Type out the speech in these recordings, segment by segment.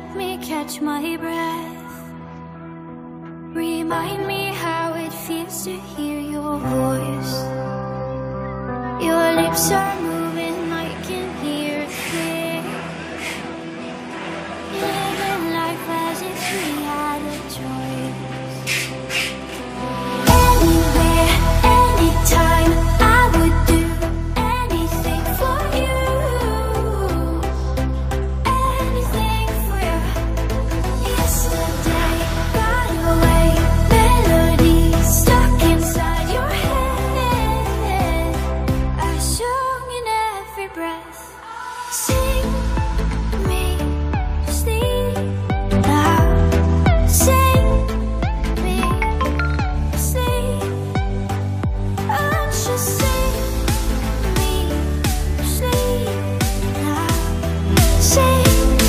let me catch my breath. Remind me how it feels to hear your voice. Your lips are moving, I can hear it clear. Living life as if we had a choice. Anywhere, anytime, I would do anything for you. Anything for you. Yesterday got away. Melody stuck inside your head. I sung in every breath. Sing me to sleep now. Sing me to sleep. Won't you sing me to sleep now? Sing me to sleep.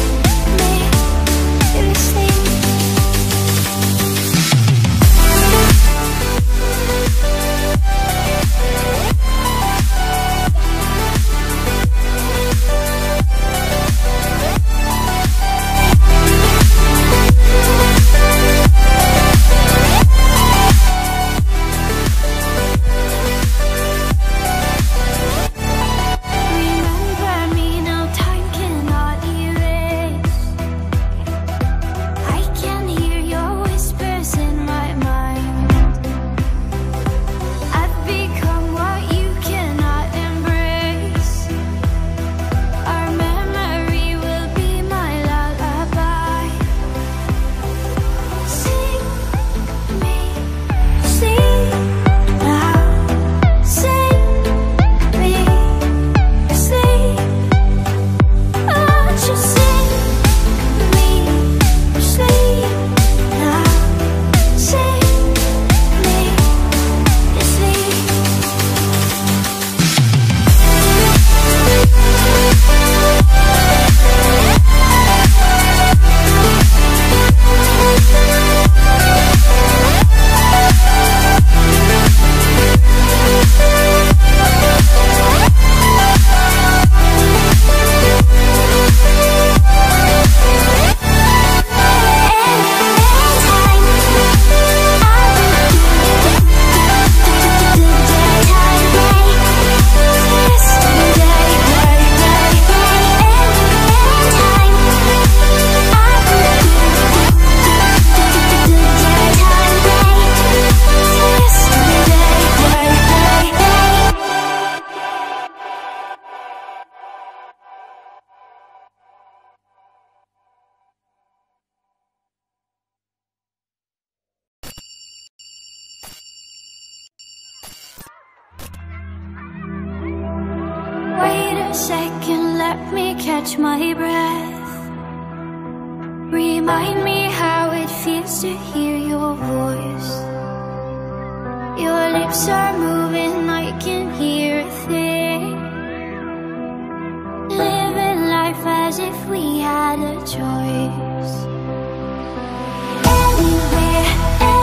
Remember me, no time cannot erase. I can hear your whispers in my mind. I've become what you cannot embrace. Our memory will be my lullaby. Sing me to sleep now. Sing me to sleep. Won't you sing me to sleep now? Sing me to sleep. Wait a second, let me catch my breath. Remind me how it feels to hear your voice. Your lips are moving, I can hear a thing. Living life as if we had a choice. Anywhere, anywhere.